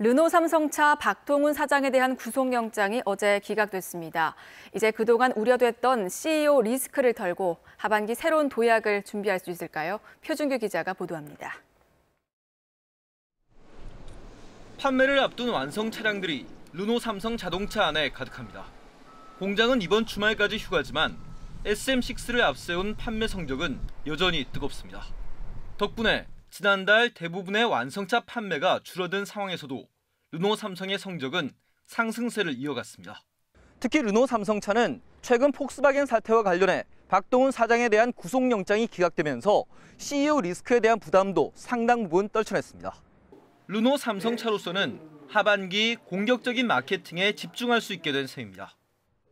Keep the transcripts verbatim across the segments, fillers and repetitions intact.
르노삼성차 박동훈 사장에 대한 구속영장이 어제 기각됐습니다. 이제 그동안 우려됐던 씨이오 리스크를 덜고 하반기 새로운 도약을 준비할 수 있을까요? 표중규 기자가 보도합니다. 판매를 앞둔 완성 차량들이 르노삼성 자동차 안에 가득합니다. 공장은 이번 주말까지 휴가지만 에스엠 식스를 앞세운 판매 성적은 여전히 뜨겁습니다. 덕분에 지난달 대부분의 완성차 판매가 줄어든 상황에서도 르노삼성의 성적은 상승세를 이어갔습니다. 특히 르노삼성차는 최근 폭스바겐 사태와 관련해 박동훈 사장에 대한 구속영장이 기각되면서 씨이오 리스크에 대한 부담도 상당 부분 떨쳐냈습니다. 르노삼성차로서는 하반기 공격적인 마케팅에 집중할 수 있게 된 셈입니다.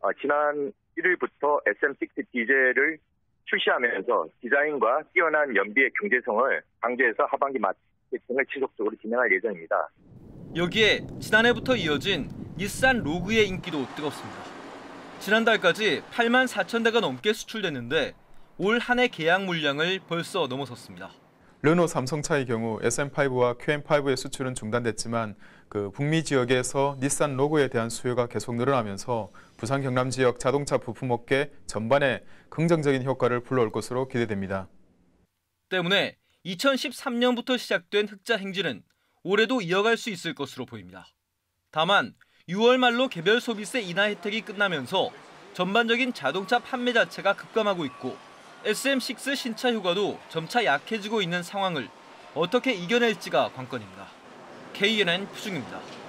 아, 지난 일일부터 에스엠 식스 디젤을 출시하면서 디자인과 뛰어난 연비의 경제성을 강조해서 하반기 마케팅을 지속적으로 진행할 예정입니다. 여기에 지난해부터 이어진 닛산 로그의 인기도 뜨겁습니다. 지난달까지 팔만 사천 대가 넘게 수출됐는데 올 한 해 계약 물량을 벌써 넘어섰습니다. 르노 삼성차의 경우 에스엠 파이브와 큐엠 파이브의 수출은 중단됐지만 그 북미 지역에서 닛산 로그에 대한 수요가 계속 늘어나면서 부산 경남 지역 자동차 부품업계 전반에 긍정적인 효과를 불러올 것으로 기대됩니다. 때문에 이천십삼 년부터 시작된 흑자 행진은 올해도 이어갈 수 있을 것으로 보입니다. 다만 유월 말로 개별 소비세 인하 혜택이 끝나면서 전반적인 자동차 판매 자체가 급감하고 있고 에스엠 식스 신차 효과도 점차 약해지고 있는 상황을 어떻게 이겨낼지가 관건입니다. 케이엔엔 표중규입니다.